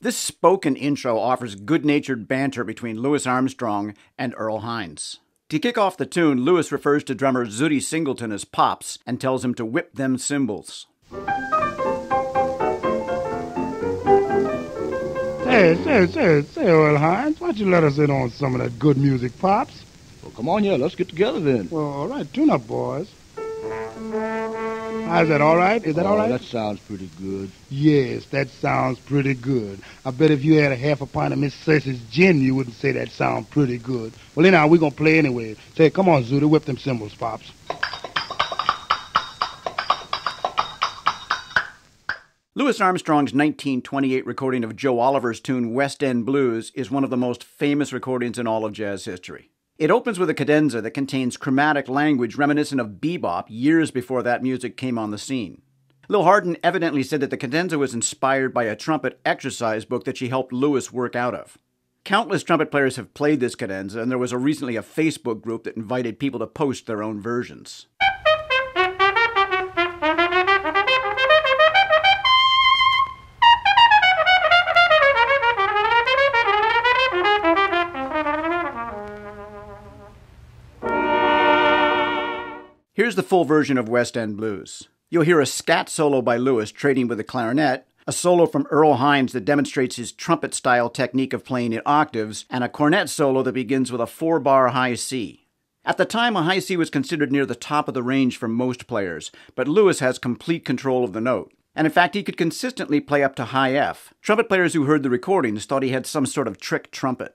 This spoken intro offers good-natured banter between Louis Armstrong and Earl Hines. To kick off the tune, Louis refers to drummer Zutty Singleton as Pops and tells him to whip them cymbals. Say, Earl Hines, why don't you let us in on some of that good music, Pops? Well, come on here, let's get together then. Well, all right, tune up, boys. How's that, all right? Is that all right? That sounds pretty good. Yes, that sounds pretty good. I bet if you had a half a pint of Miss Cersei's gin, you wouldn't say that sounds pretty good. Well, anyhow, we're going to play anyway. Say, come on, Zutty, whip them cymbals, Pops. Louis Armstrong's 1928 recording of Joe Oliver's tune West End Blues is one of the most famous recordings in all of jazz history. It opens with a cadenza that contains chromatic language reminiscent of bebop years before that music came on the scene. Lil Hardin evidently said that the cadenza was inspired by a trumpet exercise book that she helped Louis work out of. Countless trumpet players have played this cadenza, and there was recently a Facebook group that invited people to post their own versions. Here's the full version of West End Blues. You'll hear a scat solo by Louis trading with a clarinet, a solo from Earl Hines that demonstrates his trumpet-style technique of playing in octaves, and a cornet solo that begins with a 4-bar high C. At the time, a high C was considered near the top of the range for most players, but Louis has complete control of the note. And in fact, he could consistently play up to high F. Trumpet players who heard the recordings thought he had some sort of trick trumpet.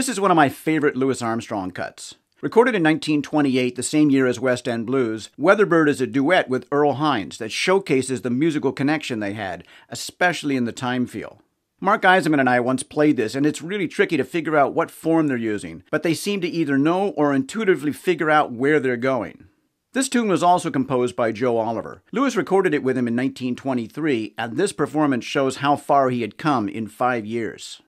This is one of my favorite Louis Armstrong cuts. Recorded in 1928, the same year as West End Blues, Weatherbird is a duet with Earl Hines that showcases the musical connection they had, especially in the time feel. Mark Eisenman and I once played this, and it's really tricky to figure out what form they're using, but they seem to either know or intuitively figure out where they're going. This tune was also composed by Joe Oliver. Louis recorded it with him in 1923, and this performance shows how far he had come in 5 years.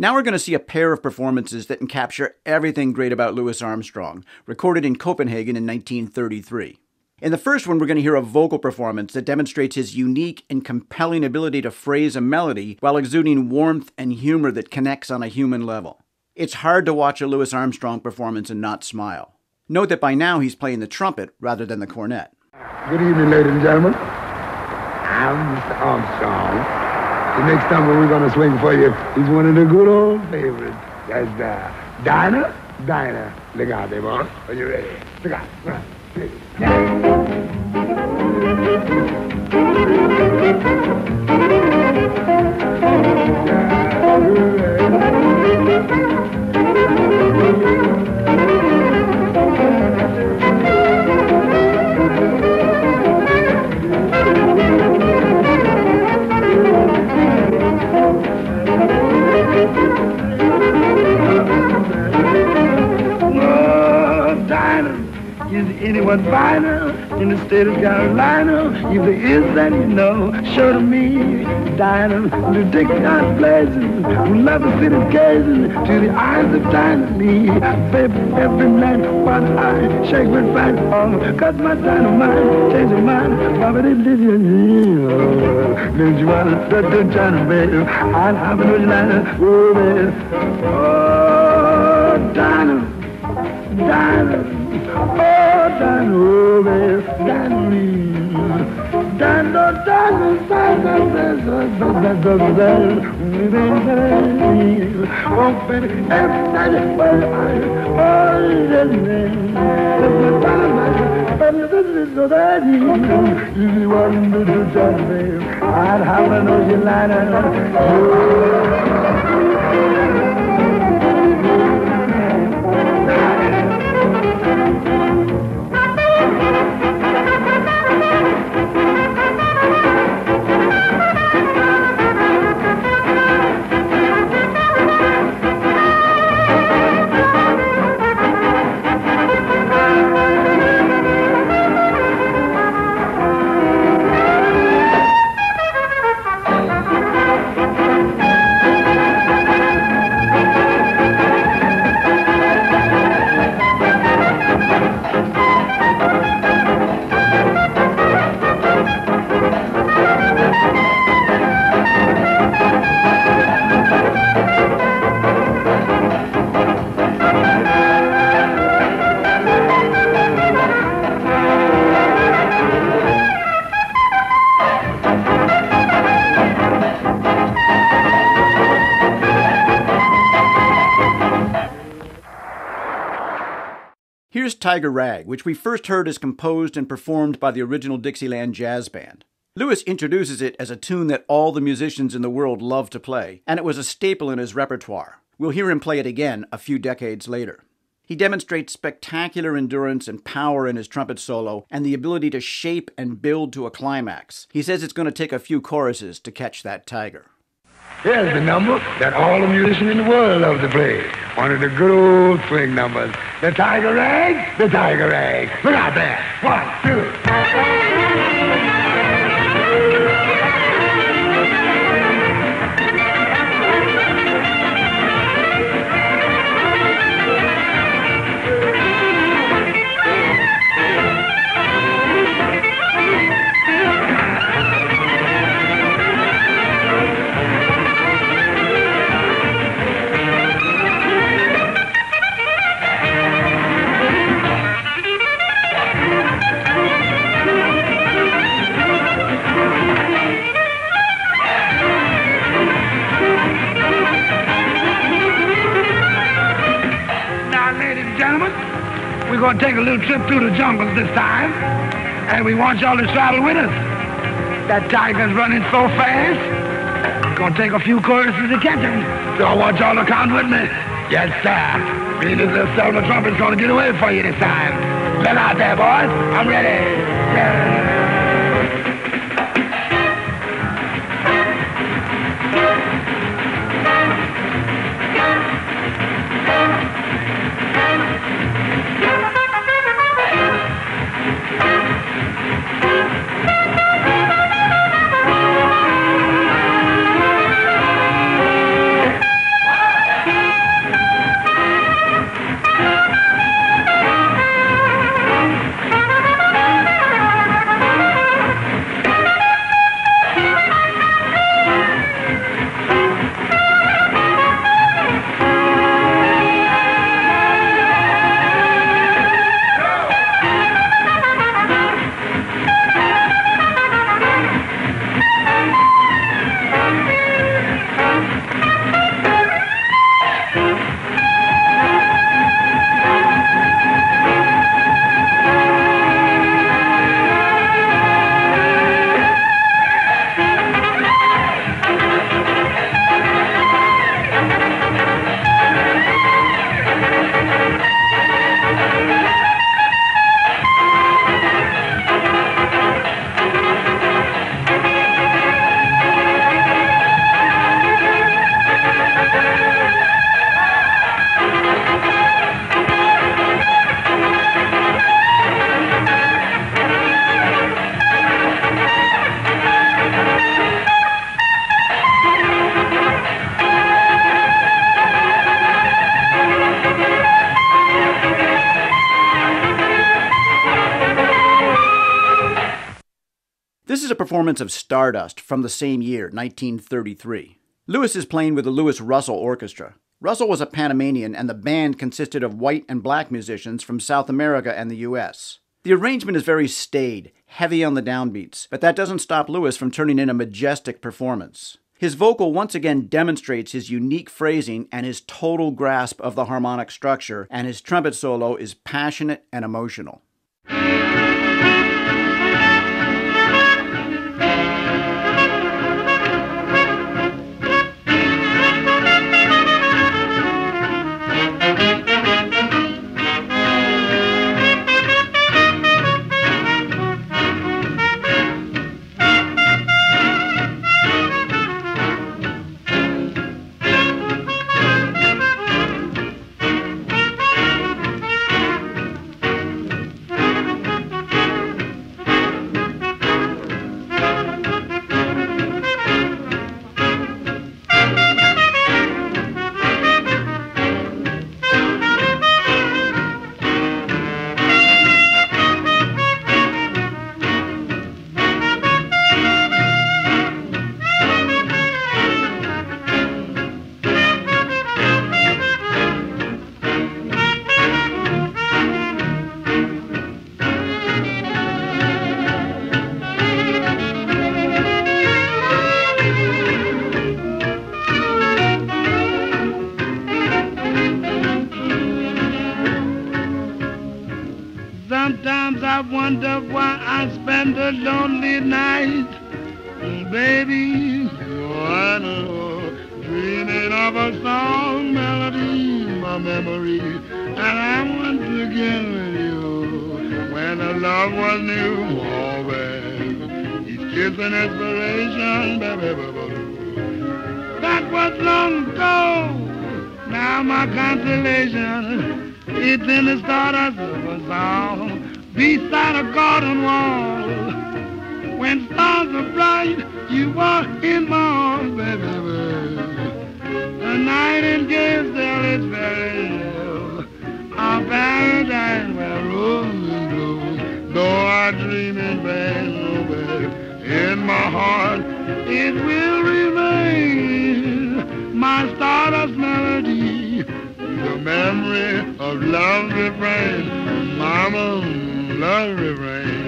Now we're going to see a pair of performances that can capture everything great about Louis Armstrong, recorded in Copenhagen in 1933. In the first one, we're going to hear a vocal performance that demonstrates his unique and compelling ability to phrase a melody while exuding warmth and humor that connects on a human level. It's hard to watch a Louis Armstrong performance and not smile. Note that by now he's playing the trumpet rather than the cornet. Good evening, ladies and gentlemen. I'm Mr. Armstrong. The next number we're going to swing for you is one of the good old favorites. That's Dinah. Look out, baby. Are you ready? Look out. One, two, anyone finer in the state of Carolina, if there is that you know, show to me, Dinah, the Dixieland blazing, we love the city gazing, to the eyes of dynasty, baby, every night, one eye, shake with fight, cause my dynamite, change your mind, Baba, they did you, don't you wanna, don't China, baby, I'll have a little Dinah, oh, baby, oh, Dinah, oh, Dinah, oh, baby, Dinah, Here's Tiger Rag, which we first heard as composed and performed by the original Dixieland Jazz Band. Louis introduces it as a tune that all the musicians in the world love to play, and it was a staple in his repertoire. We'll hear him play it again a few decades later. He demonstrates spectacular endurance and power in his trumpet solo, and the ability to shape and build to a climax. He says it's going to take a few choruses to catch that tiger. Here's the number that all the musicians in the world love to play. One of the good old swing numbers. The Tiger Rag, the Tiger Rag. Look out there. 1, 2. We're going to take a little trip through the jungles this time, and we want y'all to travel with us. That tiger's running so fast, it's going to take a few choruses to catch him. So I want y'all to come with me. Yes, sir. Me and this little silver trumpet's going to get away for you this time. Let out there, boys. I'm ready. Yeah. This is a performance of Stardust from the same year, 1933. Louis is playing with the Louis Russell Orchestra. Russell was a Panamanian, and the band consisted of white and black musicians from South America and the US. The arrangement is very staid, heavy on the downbeats, but that doesn't stop Louis from turning in a majestic performance. His vocal once again demonstrates his unique phrasing and his total grasp of the harmonic structure, and his trumpet solo is passionate and emotional. Sometimes I wonder why I spend a lonely night, baby, I know, dreaming of a song melody, my memory, and I want to get with you, when the love was new, always, each kiss an inspiration, baby, that was long ago, now my consolation, it's in the stardust of a song. Beside a garden wall, when stars are bright, you are in my arms, baby. The nightingale is very ill, our paradise where roses bloom. Though I dream in vain, oh baby, in my heart it will remain. My stardust melody, the memory of love's refrain, mama. Love rain.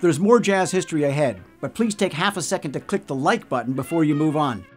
There's more jazz history ahead, but please take half a second to click the like button before you move on.